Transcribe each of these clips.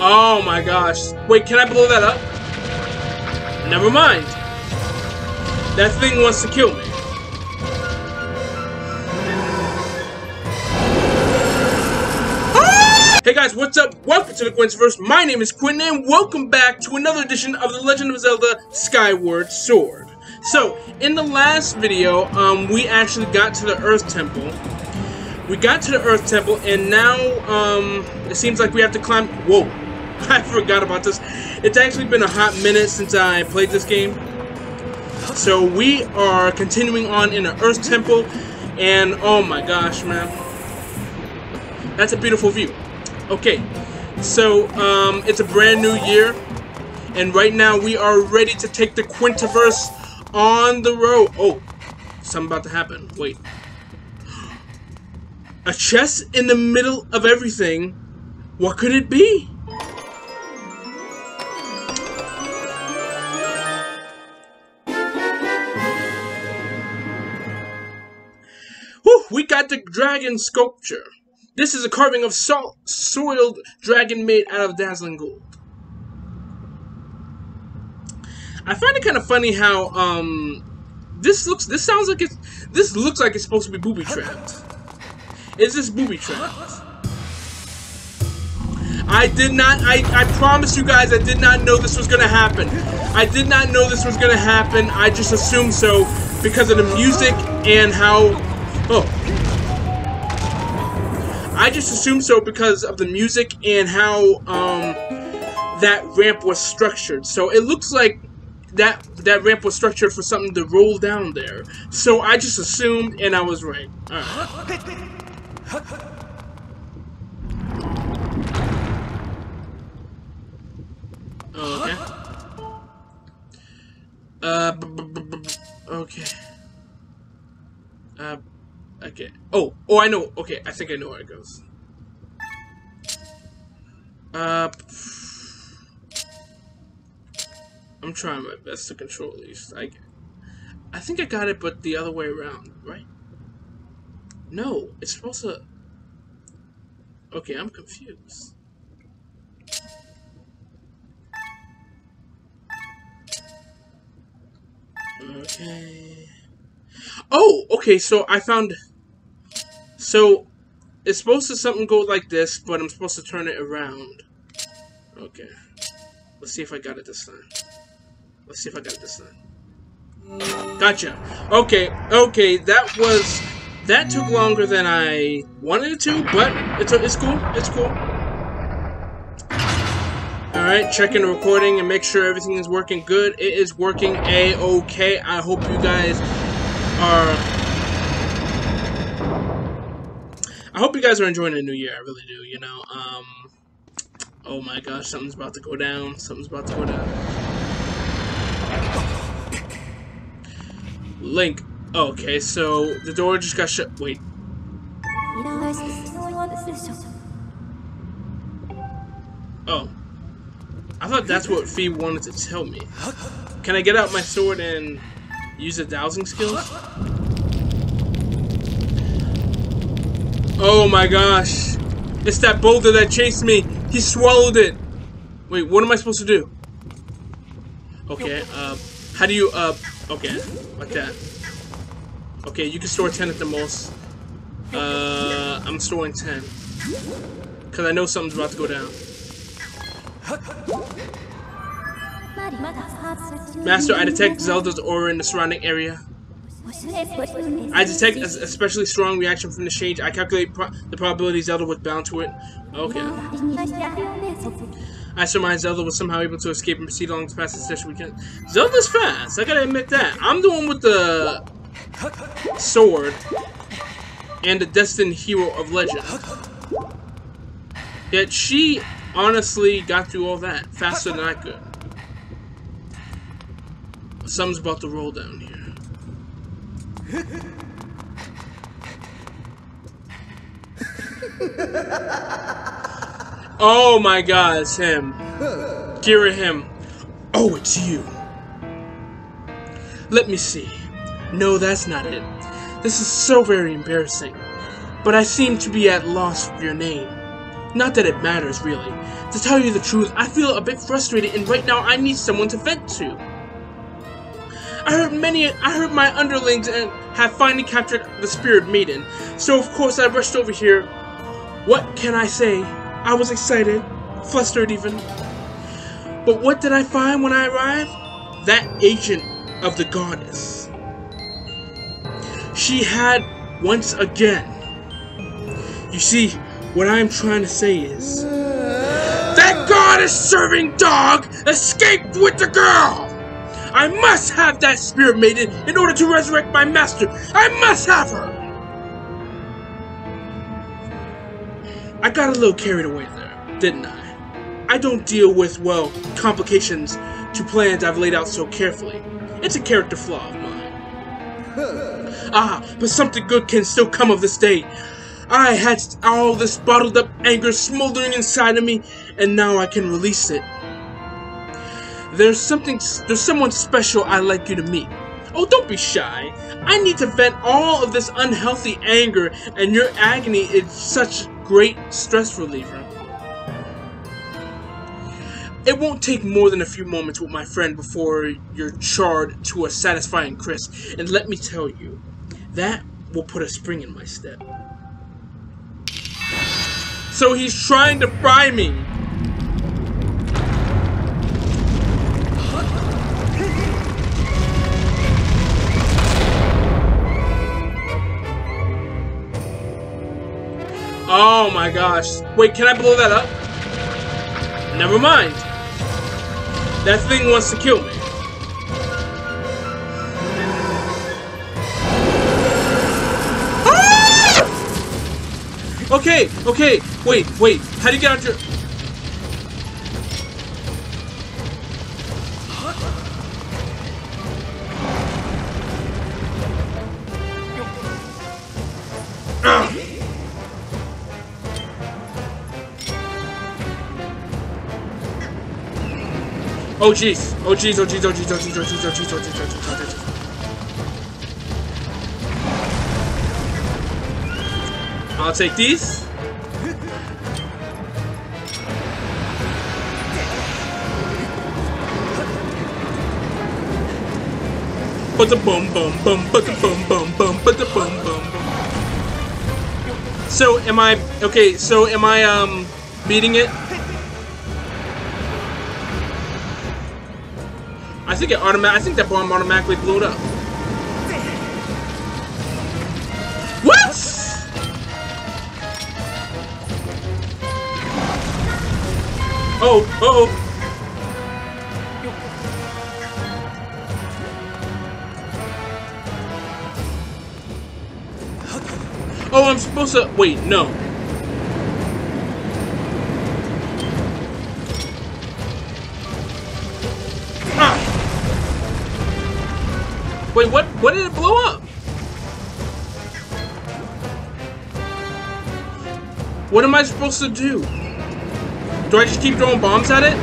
Oh my gosh. Wait, can I blow that up? Never mind. That thing wants to kill me. Ah! Hey guys, what's up? Welcome to the Quentiverse. My name is Quentin, and welcome back to another edition of The Legend of Zelda: Skyward Sword. So, in the last video, we actually got to the Earth Temple. We got to the Earth Temple, and now, it seems like we have to climb... Whoa, I forgot about this. It's actually been a hot minute since I played this game. So, we are continuing on in the Earth Temple, and oh my gosh, man. That's a beautiful view. Okay, so, it's a brand new year, and right now we are ready to take the Quentiverse on the road. Oh, something about to happen. Wait. A chest in the middle of everything. What could it be? Whew, we got the dragon sculpture. This is a carving of soiled dragon made out of dazzling gold. I find it kind of funny how this looks like it's supposed to be booby trapped. Is this booby-trapped? I promise you guys I did not know this was gonna happen. I just assumed so because of the music and how... Oh. I just assumed so because of the music and how, that ramp was structured. So it looks like that ramp was structured for something to roll down there. So I just assumed and I was right. Alright. Okay. Okay. Okay. Oh, I know. Okay, I think I know where it goes. I'm trying my best to control these. I think I got it, but the other way around, right? No, it's supposed to... Okay, I'm confused. Okay... Oh! Okay, so I found... So, it's supposed to something go like this, but I'm supposed to turn it around. Okay. Let's see if I got it this time. Gotcha! Okay, that was... That took longer than I wanted it to, but it's cool. Alright, checking the recording and make sure everything is working good. It is working A-okay. I hope you guys are... enjoying the new year. I really do, you know. Oh my gosh, something's about to go down. Link. Okay, so the door just got shut. Wait. Oh. I thought that's what Fee wanted to tell me. Can I get out my sword and use the dowsing skills? Oh my gosh. It's that boulder that chased me. He swallowed it. Wait, what am I supposed to do? Okay, how do you, okay, like that. Okay, you can store 10 at the most. I'm storing 10. Because I know something's about to go down. Master, I detect Zelda's aura in the surrounding area. I detect an especially strong reaction from the change. I calculate the probability Zelda would bound to it. Okay. I surmise Zelda was somehow able to escape and proceed along the path as best we can. Zelda's fast, I gotta admit that. I'm the one with the... sword and the destined hero of legend. Yet she honestly got through all that faster than I could. Something's about to roll down here. Oh my god, it's him. Ghirahim. Oh, it's you. Let me see. No, that's not it. This is so very embarrassing. But I seem to be at loss for your name. Not that it matters, really. To tell you the truth, I feel a bit frustrated and right now I need someone to vent to. I heard my underlings and have finally captured the spirit maiden, so of course I rushed over here. What can I say? I was excited, flustered even. But what did I find when I arrived? That agent of the goddess. She had once again. You see, what I am trying to say is that goddess-serving dog escaped with the girl! I must have that spirit maiden in order to resurrect my master! I must have her! I got a little carried away there, didn't I? I don't deal with, well, complications to plans I've laid out so carefully. It's a character flaw of mine. Ah, but something good can still come of this day. I had all this bottled up anger smoldering inside of me, and now I can release it. There's someone special I'd like you to meet. Oh, don't be shy. I need to vent all of this unhealthy anger, and your agony is such great stress reliever. It won't take more than a few moments with my friend before you're charred to a satisfying crisp, and let me tell you, that will put a spring in my step. So he's trying to fry me! Oh my gosh. Wait, can I blow that up? Never mind. That thing wants to kill me. Ah! Okay, okay. Wait. How do you get out your... Oh jeez, oh jeez, oh jeez, oh jeez, oh jeez, oh jeez, oh jeez, oh jeez, oh jeez, oh jeez. I'll take these. But the boom boom boom, but the boom boom boom, but the boom boom. So am I? Okay, so am I beating it? I think that bomb automatically blew it up. What? Oh, uh oh. Oh, I'm supposed to wait, no. Wait, what did it blow up? What am I supposed to do? Do I just keep throwing bombs at it?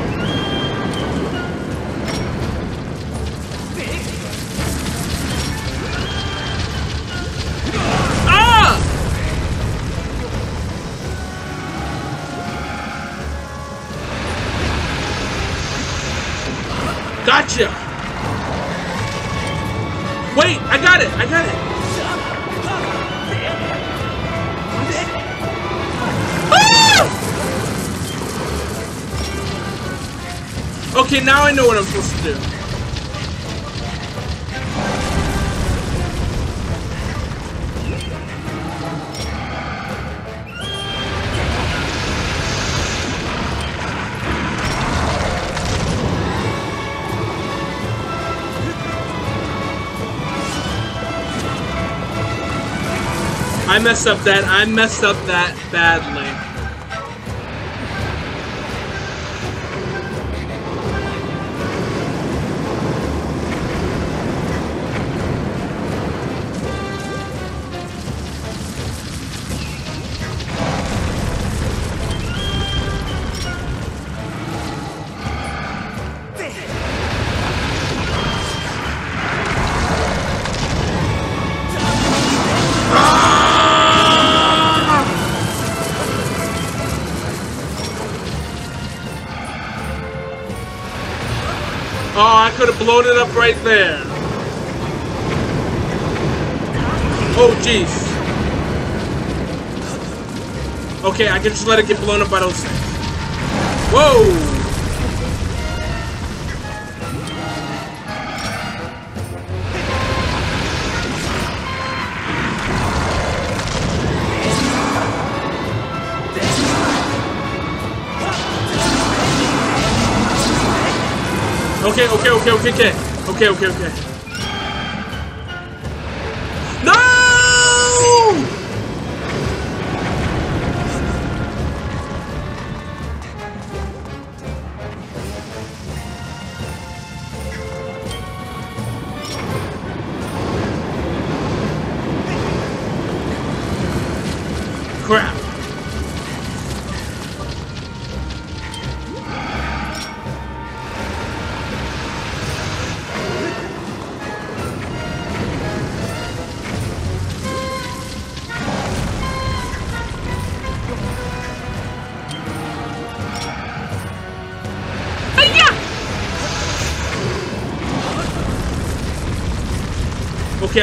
Ah! Gotcha! Wait, I got it. Ah! Okay, now I know what I'm supposed to do. I messed up that badly. Oh, I could have blown it up right there. Oh, jeez. Okay, I can just let it get blown up by those things. Whoa! Okay, okay, okay, okay, okay, okay, okay, okay. No! Crap. Okay,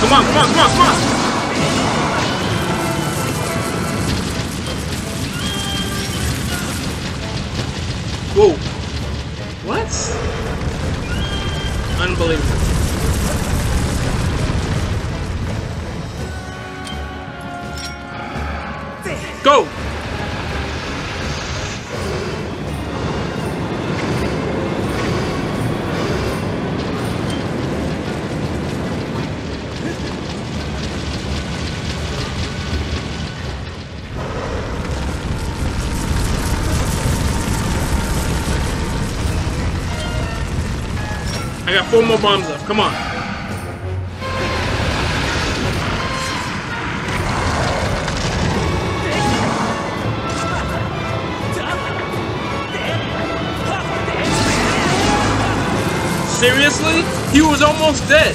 Come on, come on, come on, come on! Whoa. What? Unbelievable. Go! I got 4 more bombs left, come on. Seriously? He was almost dead.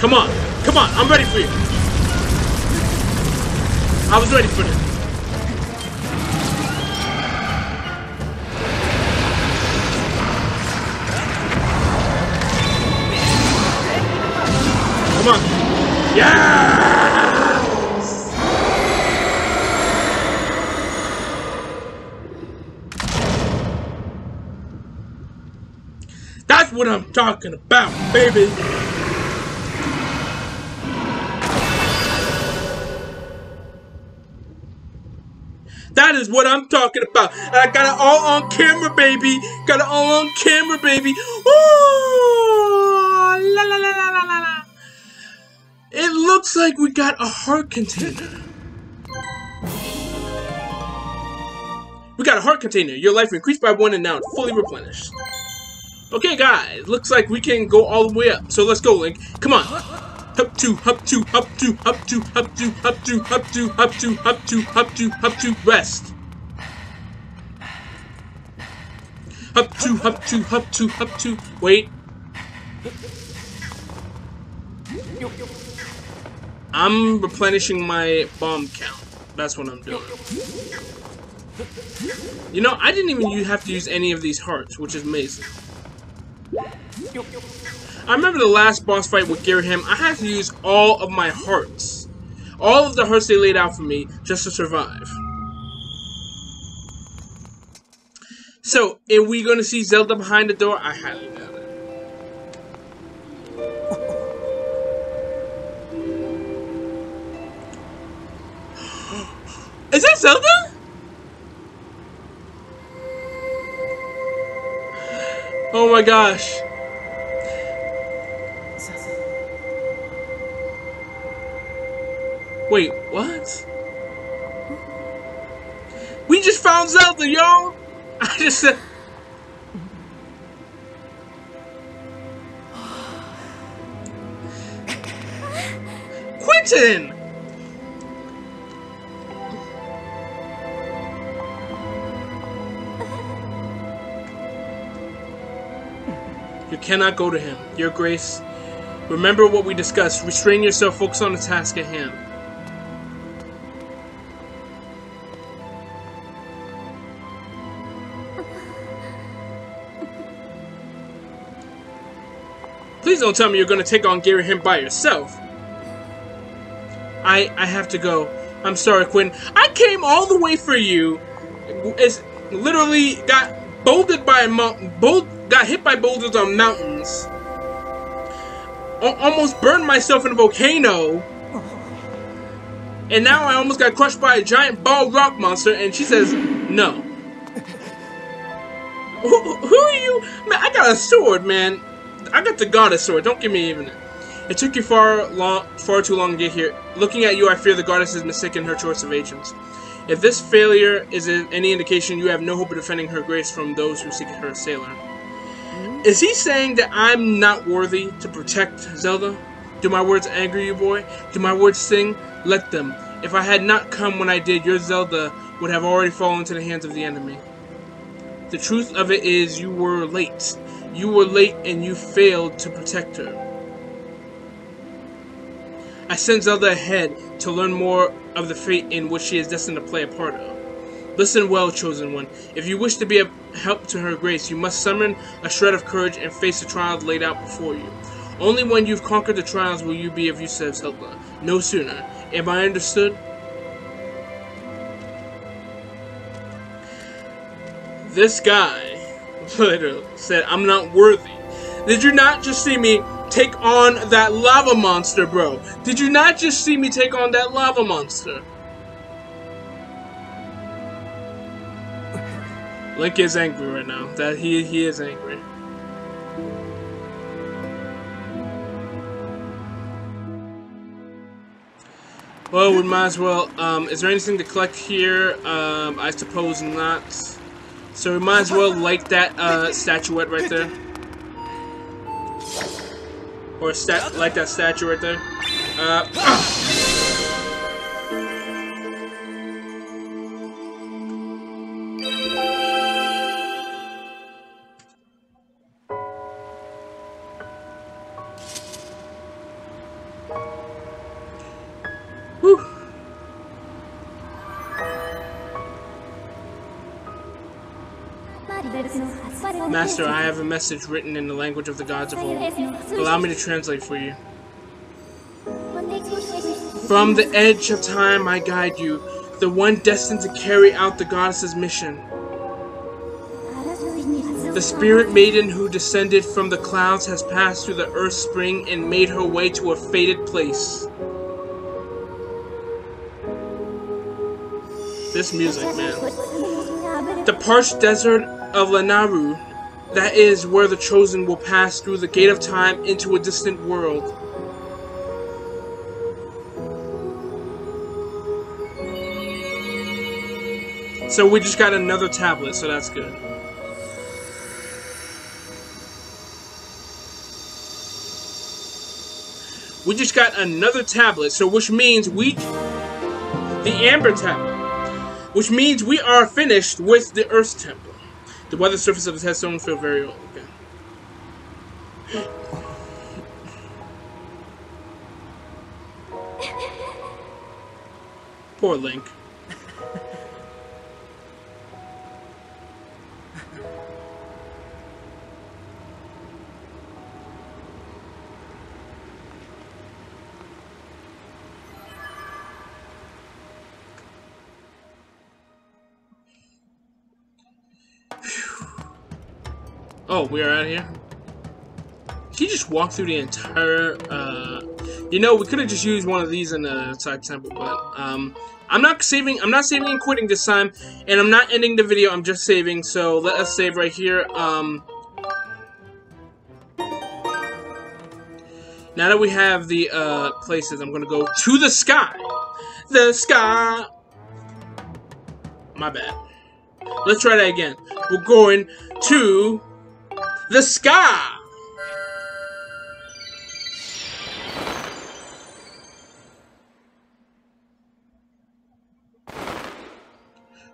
Come on. Come on. I'm ready for you. I was ready for this. Come on. Yeah! That's what I'm talking about, baby! That is what I'm talking about! And I got it all on camera, baby! Got it all on camera, baby! Ooh! La la la la la la la! It looks like we got a heart container. We got a heart container. Your life increased by 1 and now it's fully replenished. Okay, guys, looks like we can go all the way up. So let's go, Link. Come on. Up to, up to, up to, up to, up to, up to, up to, up to, up to, up to, up to, rest. Up to, up to, up to, up to, wait. I'm replenishing my bomb count. That's what I'm doing. You know, I didn't even have to use any of these hearts, which is amazing. I remember the last boss fight with Ghirahim, I had to use all of my hearts. All of the hearts they laid out for me just to survive. So, are we going to see Zelda behind the door? I highly doubt it. Is that Zelda? Oh my gosh. Wait, what? We just found Zelda, y'all! I just said... Quentin! You cannot go to him. Your grace. Remember what we discussed. Restrain yourself. Focus on the task at hand. Please don't tell me you're going to take on Ghirahim by yourself. I have to go. I'm sorry, Quinn. I came all the way for you. It's literally got bolded by a mountain. Got hit by boulders on mountains. Almost burned myself in a volcano. And now I almost got crushed by a giant bald rock monster. And she says, no. Who are you? Man, I got a sword, man. I got the Goddess Sword. Don't give me even... It took you far too long to get here. Looking at you, I fear the Goddess is mistaken her choice of agents. If this failure is any indication, you have no hope of defending her grace from those who seek her assailant. Is he saying that I'm not worthy to protect Zelda? Do my words anger you, boy? Do my words sting? Let them. If I had not come when I did, your Zelda would have already fallen into the hands of the enemy. The truth of it is, you were late. You were late and you failed to protect her. I sent Zelda ahead to learn more of the fate in which she is destined to play a part of. Listen well, chosen one. If you wish to be of help to her grace, you must summon a shred of courage and face the trials laid out before you. Only when you've conquered the trials will you be of use to Zelda. No sooner. Am I understood? This guy literally said, I'm not worthy. Did you not just see me take on that lava monster, bro? Did you not just see me take on that lava monster? Link is angry right now. That he is angry. Well, we might as well. Is there anything to collect here? I suppose not. So we might as well light that statuette right there. Or like that statue right there. Whew. Master, I have a message written in the language of the gods of old. Allow me to translate for you. From the edge of time, I guide you, the one destined to carry out the goddess's mission. The spirit maiden who descended from the clouds has passed through the earth spring and made her way to a fated place. This music, man. The parched desert of Lanayru, that is where the chosen will pass through the gate of time into a distant world. So we just got another tablet, so that's good. We just got another tablet, so which means the Amber Tablet. Which means we are finished with the Earth Temple. The weather surface of his headstone feels very old. Okay. Poor Link. Oh, we are out of here. He just walked through the entire, you know, we could have just used one of these in the side temple, but, I'm not saving and quitting this time, and I'm not ending the video, I'm just saving, so let us save right here. Now that we have the, places, I'm gonna go to the sky. The sky! My bad. Let's try that again. We're going to... the sky!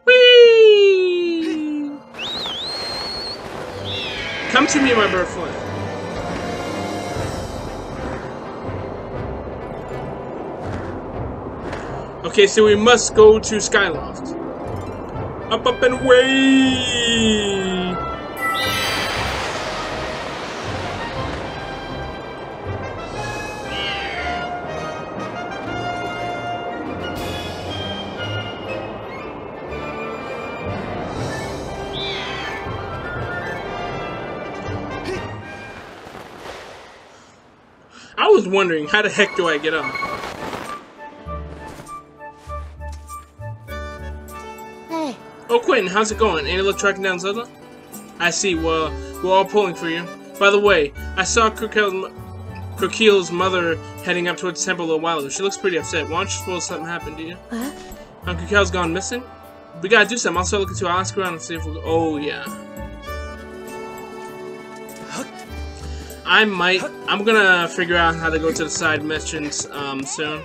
Whee! Come to me, my bird flying. Okay, so we must go to Skyloft. Up, up, and away! I was wondering, how the heck do I get up? Hey. Oh, Quentin, how's it going? Any luck tracking down Zelda? I see. Well, we're all pulling for you. By the way, I saw Kukiel's mother heading up towards the temple a little while ago. She looks pretty upset. Why don't you suppose something happened, do you? Huh? Kukiel's gone missing? We gotta do something. I'll start looking too. I'll ask around and see if we'll go. Oh, yeah. I'm gonna figure out how to go to the side missions, soon.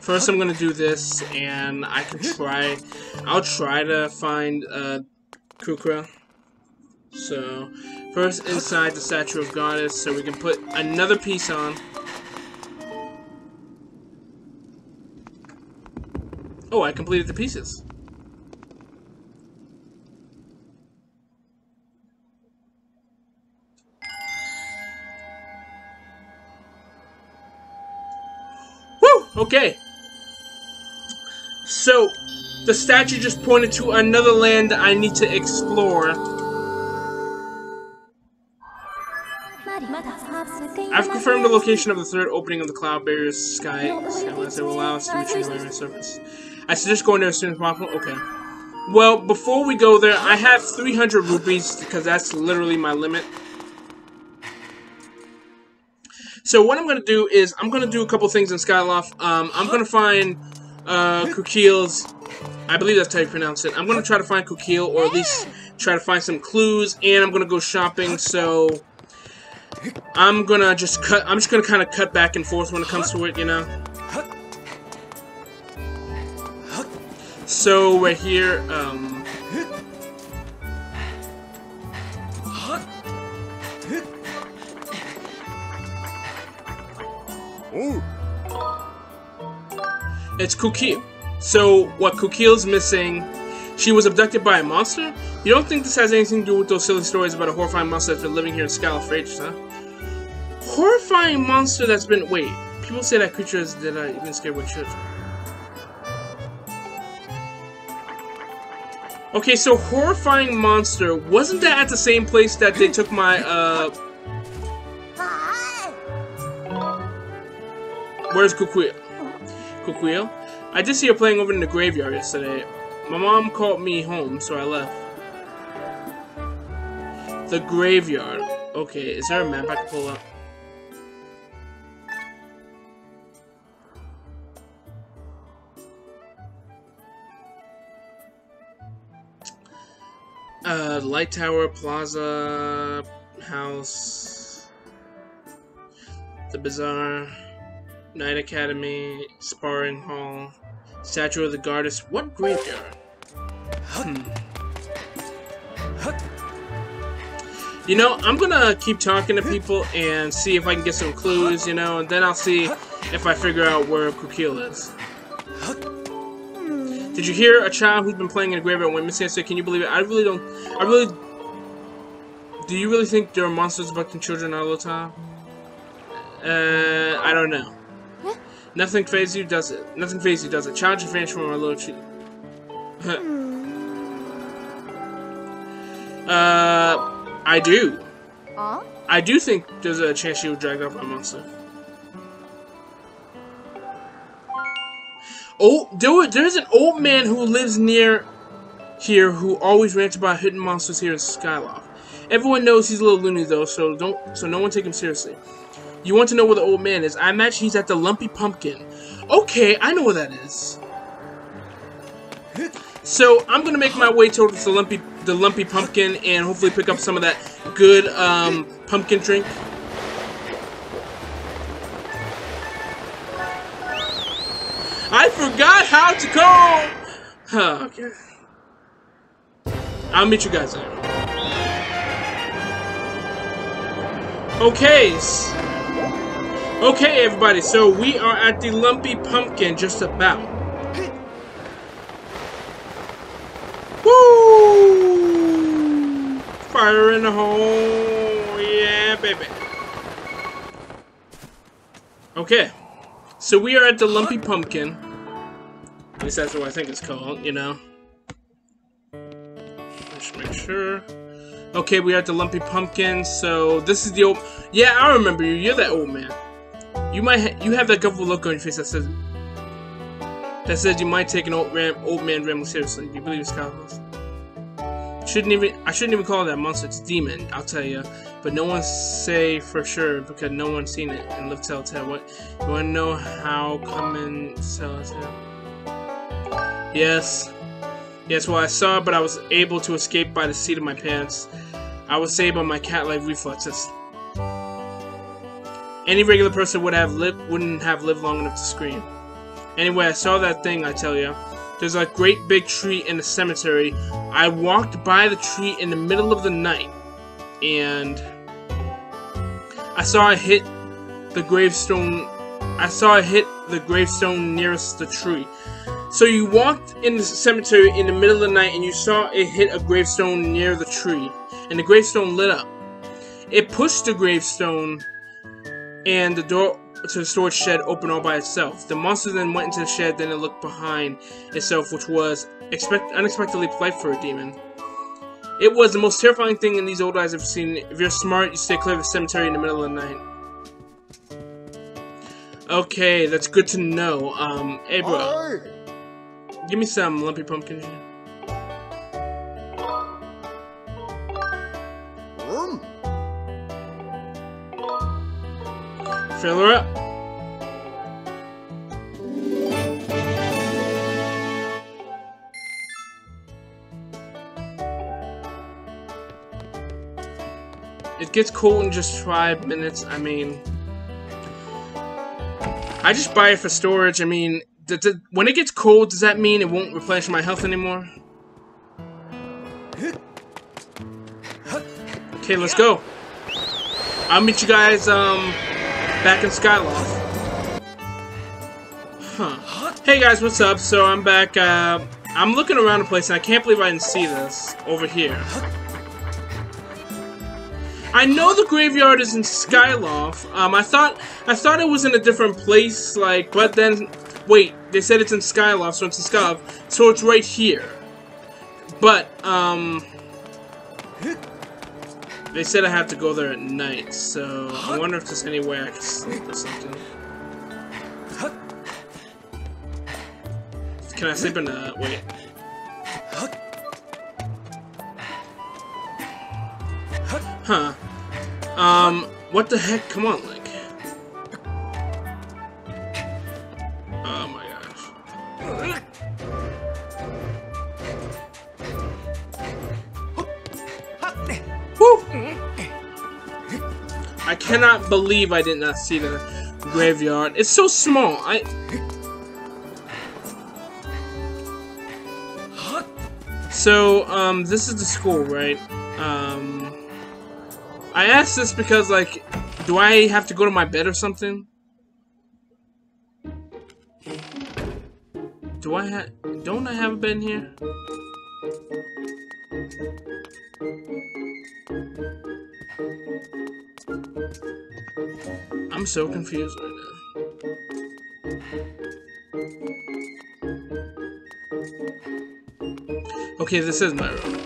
First I'm gonna do this, and I'll try to find, Kukra. So, first inside the Statue of Goddess, so we can put another piece on. Oh, I completed the pieces. Woo! Okay. So, the statue just pointed to another land I need to explore. I've confirmed the location of the third opening of the cloud barrier's sky, unless it will allow us to retrieve the surface. I suggest going there as soon as possible. Okay. Well, before we go there, I have 300 rupees, because that's literally my limit. So what I'm going to do is, I'm going to do a couple things in Skyloft. I'm going to find Kukiel's, I believe that's how you pronounce it. I'm going to try to find Kukiel, or at least try to find some clues, and I'm going to go shopping, so I'm going to just cut, I'm just going to kind of cut back and forth when it comes to it, you know? So we're here, it's Kukiel. So what Kukiel's missing, she was abducted by a monster? You don't think this has anything to do with those silly stories about a horrifying monster that's been living here in Skyloft for ages, huh? Horrifying monster that's been, wait, people say that creature is that I even scared with children. Okay, so horrifying monster, wasn't that at the same place that they took my, where's Kukiel? Kukiel? I did see her playing over in the graveyard yesterday. My mom called me home, so I left. The graveyard. Okay, is there a map I can pull up? Light Tower, Plaza, House, the Bazaar, Night Academy, Sparring Hall, Statue of the Goddess. What graveyard? You know, I'm gonna keep talking to people and see if I can get some clues, you know, and then I'll see if I figure out where Kukiel is. Did you hear a child who's been playing in a graveyard went missing? I said, can you believe it? Do you really think there are monsters abducting children all the time? I don't know. What? Nothing fazes you, does it? Nothing fazes you, does it? Child should vanish from our little cheat. I do. Huh? I do think there's a chance she was dragged off by a monster. Oh, there's an old man who lives near here who always rants about hidden monsters here in Skyloft. Everyone knows he's a little loony though, so no one take him seriously. You want to know where the old man is? I imagine he's at the Lumpy Pumpkin. Okay, I know where that is. So I'm gonna make my way towards the Lumpy Pumpkin and hopefully pick up some of that good pumpkin drink. I forgot how to go! Oh, okay. I'll meet you guys there. Okay, everybody, so we are at the Lumpy Pumpkin, just about. Woo! Fire in the hole, yeah, baby. Okay, so we are at the Lumpy Pumpkin. At least that's what I think it's called, you know. Just make sure. Okay, we are at the Lumpy Pumpkin, so this is the old... Yeah, I remember you. You're that old man. You might you have that gullible look on your face that says... you might take an old man Ramble seriously. Do you believe it's Skyloft? I shouldn't even call that monster. It's a demon, I'll tell you. But no one say for sure because no one's seen it and lived telltale. What? You want to know how common telltale? Yes. Yes, well, I saw, but I was able to escape by the seat of my pants. I was saved by my cat-like reflexes. Any regular person would have wouldn't have lived long enough to scream. Anyway, I saw that thing, I tell ya. There's a great big tree in the cemetery. I walked by the tree in the middle of the night, and I saw it hit the gravestone. I saw it hit the gravestone nearest the tree. So you walked in the cemetery in the middle of the night and you saw it hit a gravestone near the tree. And the gravestone lit up. It pushed the gravestone and the door to the storage shed opened all by itself. The monster then went into the shed, then it looked behind itself, which was unexpectedly polite for a demon. It was the most terrifying thing in these old eyes I've seen. If you're smart, you stay clear of the cemetery in the middle of the night. Okay, that's good to know. Hey, bro. Hey. Give me some Lumpy Pumpkin. Fill her up. It gets cold in just 5 minutes. I mean, I just buy it for storage. I mean, when it gets cold, does that mean it won't replenish my health anymore? Okay, let's go. I'll meet you guys back in Skyloft. Huh. Hey guys, what's up? So I'm back. I'm looking around the place and I can't believe I didn't see this over here. I know the graveyard is in Skyloft. I thought it was in a different place, like, but then wait, they said it's in Skyloft, so it's in Skyloft, so it's right here. But, they said I have to go there at night, so I wonder if there's any way I can sleep or something. Can I sleep in the... wait. Huh. What the heck? Come on, Link. Oh my gosh. Woo! I cannot believe I did not see the graveyard. It's so small. So, this is the school, right? I asked this because, like, do I have to go to my bed or something? Don't I have a bed in here? I'm so confused right now. Okay, this is my room.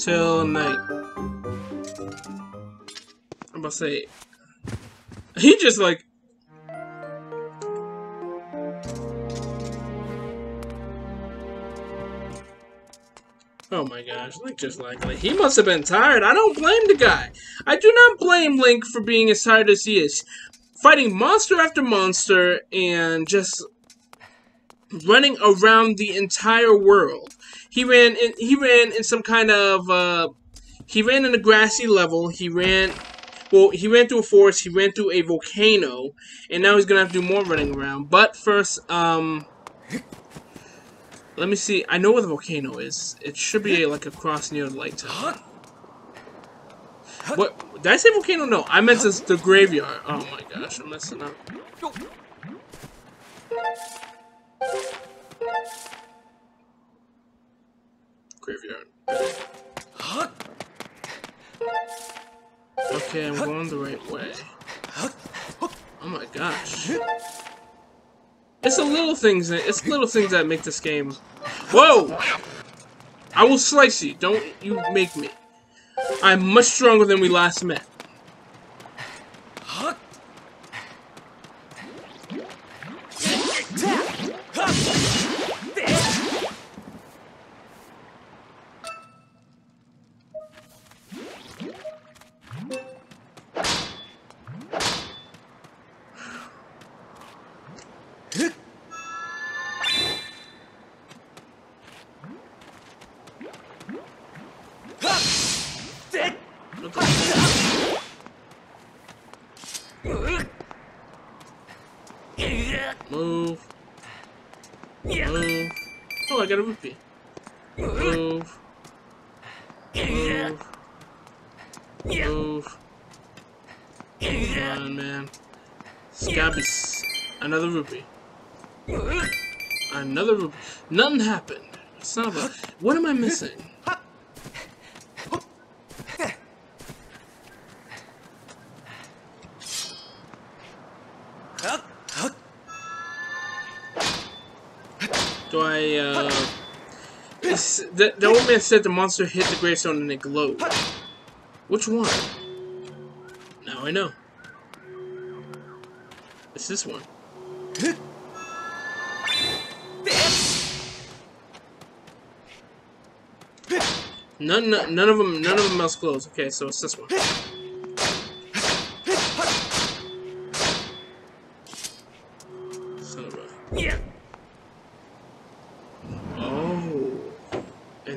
Till night. I'm about to say... He just like... Oh my gosh, Link just like he must have been tired. I don't blame the guy. I do not blame Link for being as tired as he is. Fighting monster after monster and just running around the entire world. He ran in some kind of he ran in a grassy level. He ran Well, he ran through a forest, he ran through a volcano, and now he's gonna have to do more running around. But first, let me see. I know where the volcano is. It should be like across near the light tower. What? Did I say volcano? No, I meant it's the graveyard. Oh my gosh, I'm messing up. Graveyard. Okay, I'm going the right way. Oh my gosh. It's the little things that, it's little things that make this game. Whoa! I will slice you. Don't you make me. I'm much stronger than we last met. Move. Move. Oh, I got a rupee. Move. Move. Move. Come on, man. Scabbies. Another rupee. Another rupee. Nothing happened. It's not about. What am I missing? The old man said the monster hit the gravestone and it glowed. Which one? Now I know. It's this one. None of them else glows. Okay, so it's this one.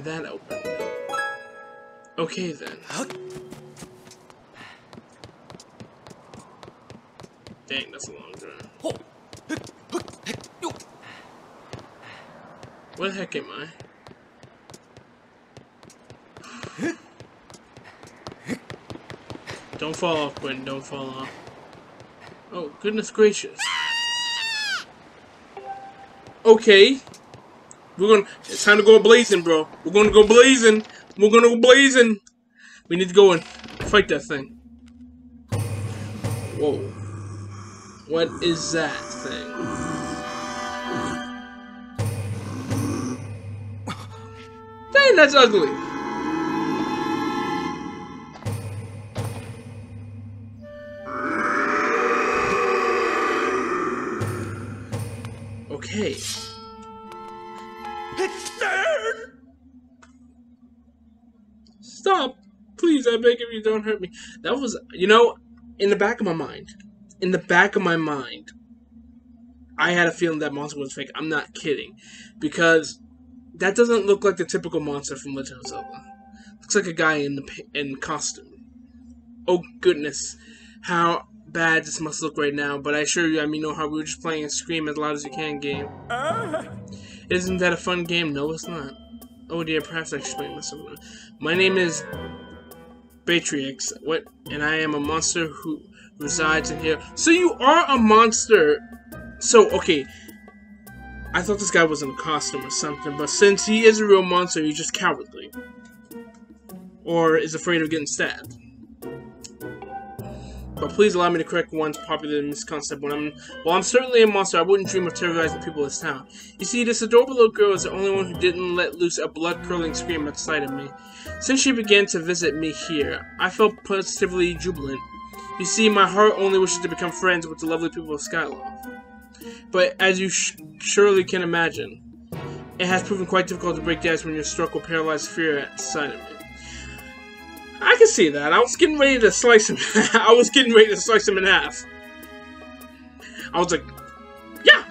That open. Okay then. Dang, that's a long drive. Where the heck am I? Don't fall off, Quentin, don't fall off. Oh, goodness gracious. Okay. It's time to go blazing, bro. We're gonna go blazing. We're gonna go blazing. We need to go and fight that thing. Whoa. What is that thing? Dang, that's ugly. Okay. Stop! Please, I beg of you, don't hurt me. That was, you know, in the back of my mind. In the back of my mind, I had a feeling that monster was fake. I'm not kidding. Because that doesn't look like the typical monster from Legend of Zelda. Looks like a guy in costume. Oh, goodness. How bad this must look right now. But I assure you, I mean, no harm. We were just playing a Scream As Loud As You Can game. Isn't that a fun game? No, it's not. Oh dear, perhaps I should explain myself. My name is Batreaux, what? And I am a monster who resides in here. So you are a monster. So, okay. I thought this guy was in a costume or something, but since he is a real monster, he's just cowardly. Or is afraid of getting stabbed. But please allow me to correct one's popular misconception. While I'm certainly a monster, I wouldn't dream of terrorizing people of this town. You see, this adorable little girl is the only one who didn't let loose a blood-curdling scream at sight of me. Since she began to visit me here, I felt positively jubilant. You see, my heart only wishes to become friends with the lovely people of Skyloft. But as you surely can imagine, it has proven quite difficult to break dance when you're struck with paralyzed fear at sight of me. I can see that. I was getting ready to slice him. I was getting ready to slice him in half. I was like, yeah!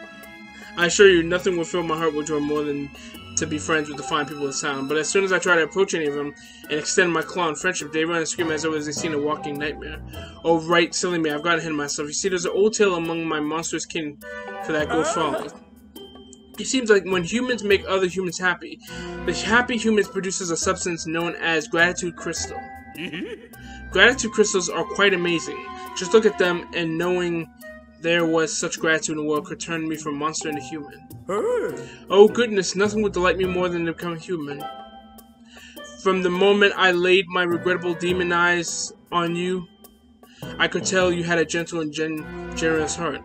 I assure you, nothing will fill my heart with joy more than to be friends with the fine people of the town, but as soon as I try to approach any of them and extend my claw in friendship, they run and scream as though they've seen a walking nightmare. Oh, right, silly me, I've got ahead of myself. You see, there's an old tale among my monstrous kin for that go follow. It seems like when humans make other humans happy, the happy humans produces a substance known as gratitude crystal. Gratitude crystals are quite amazing. Just look at them, and knowing there was such gratitude in the world could turn me from monster into human. Oh goodness, nothing would delight me more than to become human. From the moment I laid my regrettable demon eyes on you, I could tell you had a gentle and generous heart.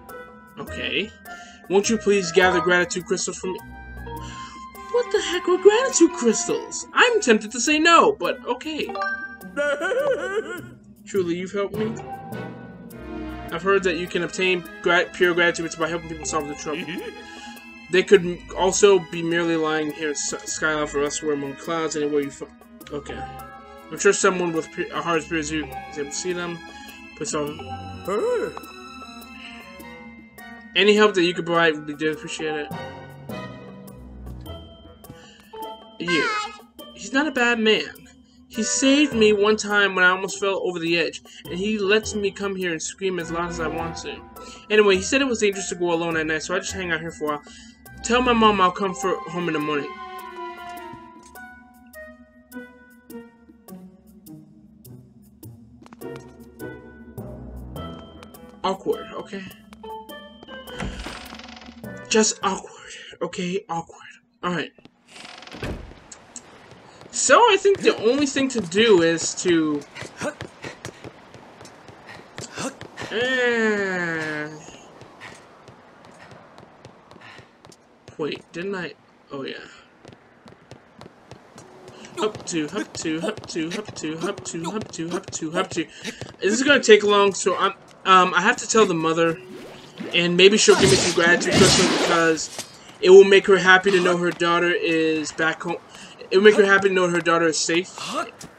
Okay. Won't you please gather gratitude crystals for me? What the heck are gratitude crystals? I'm tempted to say no, but okay. Truly, you've helped me. I've heard that you can obtain pure gratitude by helping people solve their trouble. They could also be merely lying here in Skyloft or elsewhere among clouds, anywhere you find. Okay. I'm sure someone with a heart spirit is able to see them. Please solve them. Any help that you could provide would be dearly appreciated. Yeah. He's not a bad man. He saved me one time when I almost fell over the edge, and he lets me come here and scream as loud as I want to. Anyway, he said it was dangerous to go alone at night, so I just hang out here for a while. Tell my mom I'll come for home in the morning. Awkward, okay. Just awkward. Okay, awkward. Alright. So I think the only thing to do is to... Wait, didn't I... Oh yeah. Up to, up to, up to, up to, up to, up to, up to, up to. This is gonna take long, so I'm... I have to tell the mother... And maybe she'll give me some gratitude crystals because it will make her happy to know her daughter is back home. It will make her happy to know her daughter is safe,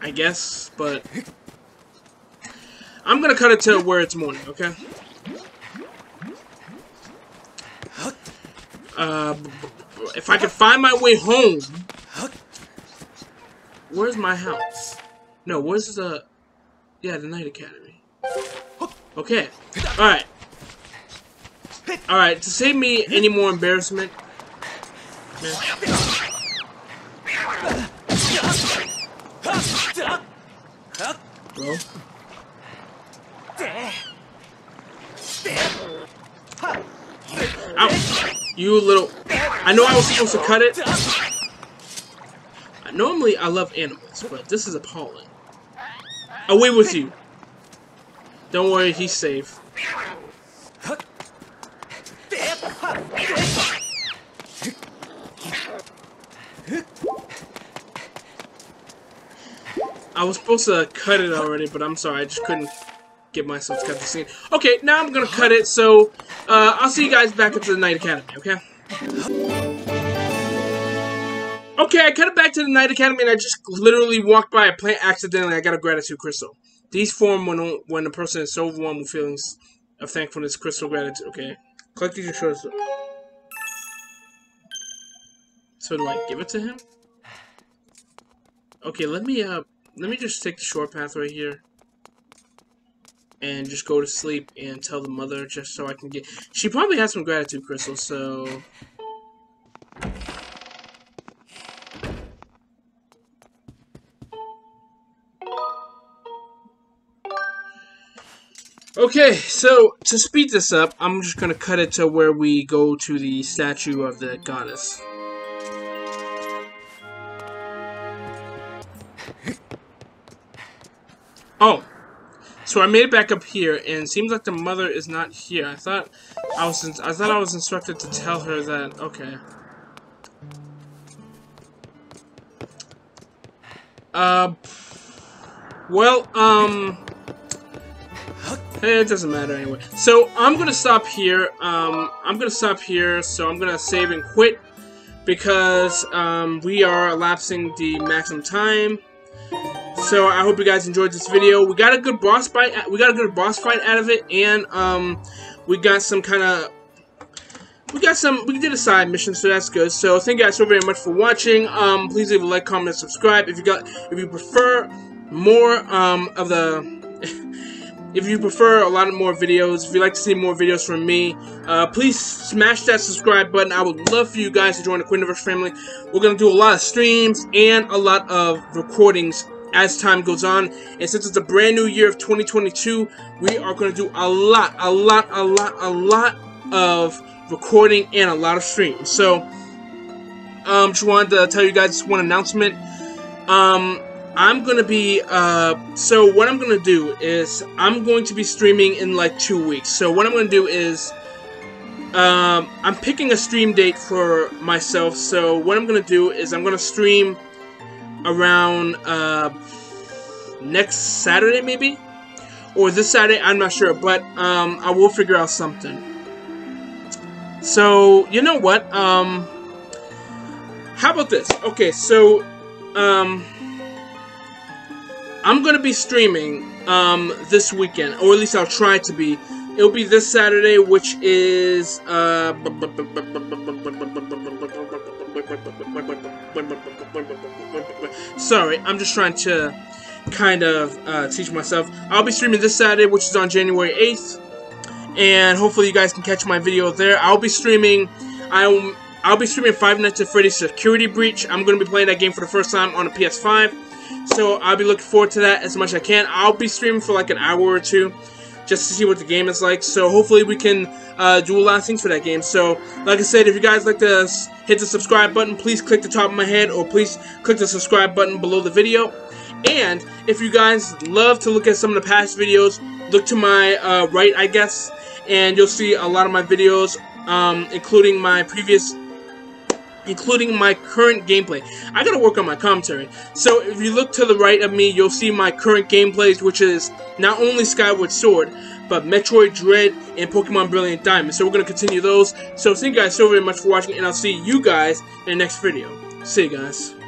I guess, but I'm going to cut it to where it's morning, okay? If I can find my way home... Where's my house? No, where's the... Yeah, the Night Academy. Okay, alright. Alright, to save me any more embarrassment. Bro. Ow. You little. I know I was supposed to cut it. Normally I love animals, but this is appalling. Away with you. Don't worry, he's safe. I was supposed to cut it already, but I'm sorry, I just couldn't get myself to cut the scene. Okay, now I'm gonna cut it, so I'll see you guys back at the Night Academy, okay? Okay, I cut it back to the Night Academy, and I just literally walked by a plant accidentally. I got a gratitude crystal. These form when a person is so overwhelmed with feelings of thankfulness, crystal gratitude. Okay, collect these crystals. So do I give it to him? Okay, let me just take the short path right here and just go to sleep and tell the mother just so I can get... She probably has some gratitude crystals, so... Okay, so to speed this up, I'm just gonna cut it to where we go to the statue of the goddess. Oh, so I made it back up here, and it seems like the mother is not here. I thought I was instructed to tell her that. Okay. Well, it doesn't matter anyway. So I'm gonna stop here. So I'm gonna save and quit because we are elapsing the maximum time. So I hope you guys enjoyed this video. We got a good boss fight. We got a good boss fight out of it, and we got some kind of We did a side mission, so that's good. So thank you guys so very much for watching. Please leave a like, comment, and subscribe. If you prefer more if you prefer a lot of more videos, if you'd like to see more videos from me, please smash that subscribe button. I would love for you guys to join the Quentiverse family. We're going to do a lot of streams and a lot of recordings as time goes on. And since it's a brand new year of 2022, we are going to do a lot of recording and a lot of streams. So, just wanted to tell you guys this one announcement. I'm gonna be, so what I'm gonna do is, I'm going to be streaming in like 2 weeks. So what I'm gonna do is, I'm picking a stream date for myself. So what I'm gonna do is, I'm gonna stream around, next Saturday maybe? Or this Saturday, I'm not sure, but, I will figure out something. So, you know what, how about this? Okay, so, I'm gonna be streaming this weekend, or at least I'll try to be. It'll be this Saturday, which is sorry, I'm just trying to kind of teach myself. I'll be streaming this Saturday, which is on January 8th, and hopefully you guys can catch my video there. I'll be streaming Five Nights at Freddy's Security Breach. I'm gonna be playing that game for the first time on a PS5. So I'll be looking forward to that as much as I can. I'll be streaming for like an hour or two just to see what the game is like. So hopefully we can do a lot of things for that game. So like I said, if you guys like to hit the subscribe button, please click the top of my head, or please click the subscribe button below the video. And if you guys love to look at some of the past videos, look to my right, I guess, and you'll see a lot of my videos, including my previous videos, including my current gameplay. I gotta work on my commentary. So if you look to the right of me, you'll see my current gameplays, which is not only Skyward Sword, but Metroid Dread and Pokémon Brilliant Diamond. So we're gonna continue those. So thank you guys so very much for watching, and I'll see you guys in the next video. See you guys.